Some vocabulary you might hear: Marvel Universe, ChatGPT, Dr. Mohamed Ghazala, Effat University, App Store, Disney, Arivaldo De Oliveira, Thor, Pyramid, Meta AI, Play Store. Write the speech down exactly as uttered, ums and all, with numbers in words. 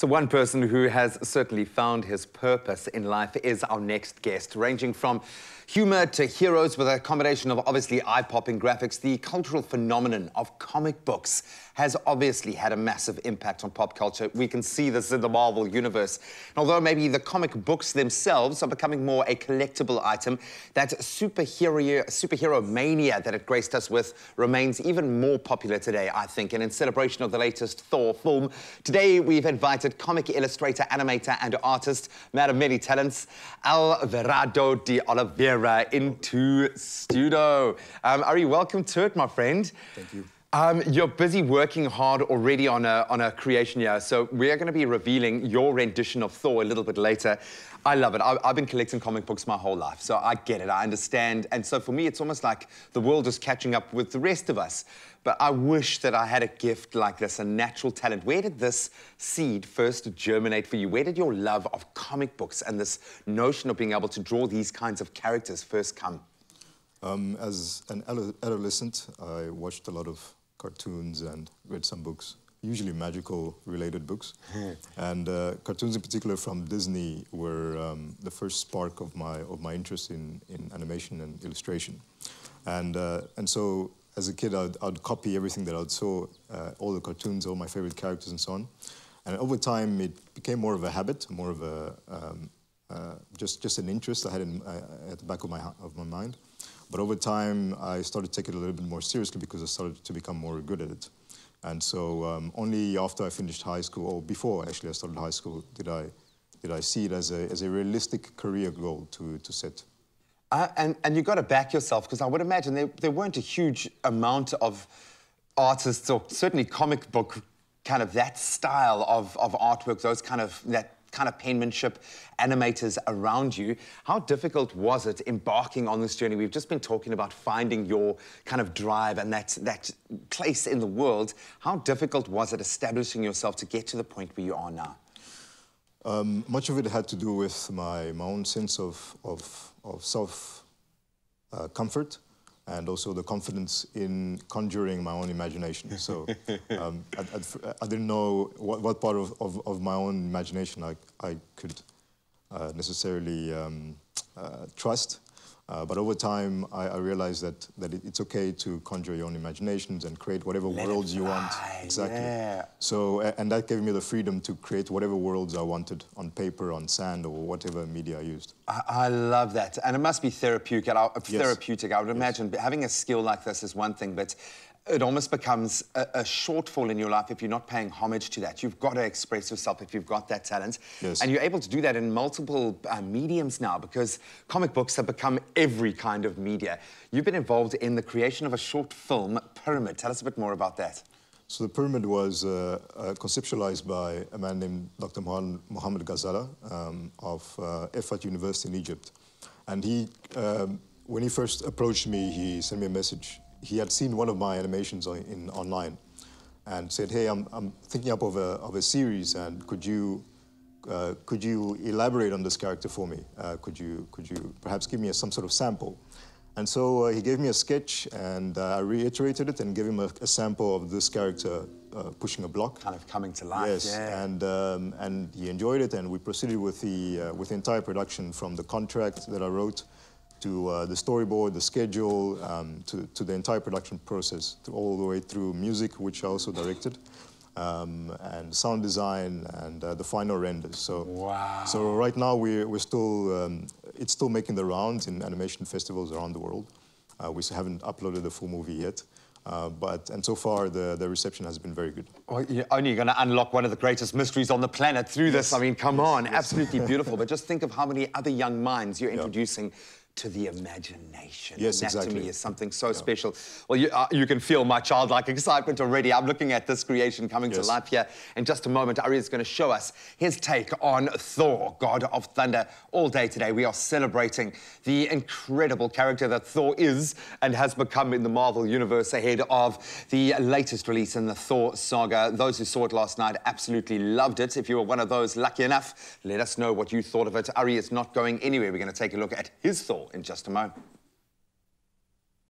So one person who has certainly found his purpose in life is our next guest. Ranging from humor to heroes with a combination of obviously eye-popping graphics, the cultural phenomenon of comic books has obviously had a massive impact on pop culture. We can see this in the Marvel Universe. And although maybe the comic books themselves are becoming more a collectible item, that superhero, superhero mania that it graced us with remains even more popular today, I think. And in celebration of the latest Thor film, today we've invited comic illustrator, animator, and artist, man of many talents, Arivaldo De Oliveira, into studio. Um, Ari, welcome to it, my friend. Thank you. Um, you're busy working hard already on a, on a creation here, so we're going to be revealing your rendition of Thor a little bit later. I love it. I, I've been collecting comic books my whole life, so I get it, I understand. And so for me, it's almost like the world is catching up with the rest of us. But I wish that I had a gift like this, a natural talent. Where did this seed first germinate for you? Where did your love of comic books and this notion of being able to draw these kinds of characters first come? Um, as an adolescent, I watched a lot of cartoons and read some books, usually magical-related books. And uh, cartoons in particular from Disney were um, the first spark of my, of my interest in, in animation and illustration. And, uh, and so as a kid, I'd, I'd copy everything that I saw, uh, all the cartoons, all my favorite characters and so on. And over time, it became more of a habit, more of a, um, uh, just, just an interest I had in, uh, at the back of my, of my mind. But over time, I started taking it a little bit more seriously because I started to become more good at it. And so um, only after I finished high school, or before actually I started high school, did I, did I see it as a, as a realistic career goal to, to set. Uh, and, and you got to back yourself, because I would imagine there, there weren't a huge amount of artists, or certainly comic book, kind of that style of, of artwork, those kind of, that kind of penmanship, animators around you. How difficult was it embarking on this journey? We've just been talking about finding your kind of drive and that, that place in the world. How difficult was it establishing yourself to get to the point where you are now? Um, much of it had to do with my, my own sense of, of, of self-comfort. Uh, and also the confidence in conjuring my own imagination. So um, I, I, I didn't know what, what part of, of, of my own imagination I, I could uh, necessarily um, uh, trust. Uh, but over time, I, I realized that, that it, it's okay to conjure your own imaginations and create whatever Let worlds you want. Exactly. Yeah. So, and that gave me the freedom to create whatever worlds I wanted on paper, on sand, or whatever media I used. I, I love that. And it must be therapeutic. I, yes. Therapeutic, I would imagine. Yes. Having a skill like this is one thing, but it almost becomes a, a shortfall in your life if you're not paying homage to that. You've got to express yourself if you've got that talent. Yes. And you're able to do that in multiple uh, mediums now, because comic books have become every kind of media. You've been involved in the creation of a short film, Pyramid. Tell us a bit more about that. So the Pyramid was uh, uh, conceptualized by a man named Doctor Mohamed Ghazala um, of uh, Effat University in Egypt. And he, um, when he first approached me, he sent me a message. He had seen one of my animations on, in, online and said, hey, I'm, I'm thinking up of a, of a series, and could you, uh, could you elaborate on this character for me? Uh, could, you, could you perhaps give me a, some sort of sample? And so uh, he gave me a sketch, and uh, I reiterated it and gave him a, a sample of this character uh, pushing a block. Kind of coming to life. Yes, yeah. and, um, and he enjoyed it, and we proceeded with the, uh, with the entire production, from the contract that I wrote to uh, the storyboard, the schedule, um, to, to the entire production process, to all the way through music, which I also directed, um, and sound design, and uh, the final renders. So, wow. So right now, we're, we're still, um, it's still making the rounds in animation festivals around the world. Uh, we haven't uploaded the full movie yet. Uh, but, and so far, the, the reception has been very good. Well, you're only going to unlock one of the greatest mysteries on the planet through this. I mean, come yes, on, yes. Absolutely beautiful. But just think of how many other young minds you're introducing yeah. to the imagination. Yes, and that exactly. to me is something so yeah. special. Well, you, uh, you can feel my childlike excitement already. I'm looking at this creation coming yes. to life here. In just a moment, Ari is going to show us his take on Thor, God of Thunder. All day today, we are celebrating the incredible character that Thor is and has become in the Marvel Universe, ahead of the latest release in the Thor saga. Those who saw it last night absolutely loved it. If you were one of those lucky enough, let us know what you thought of it. Ari is not going anywhere. We're going to take a look at his Thor in just a moment.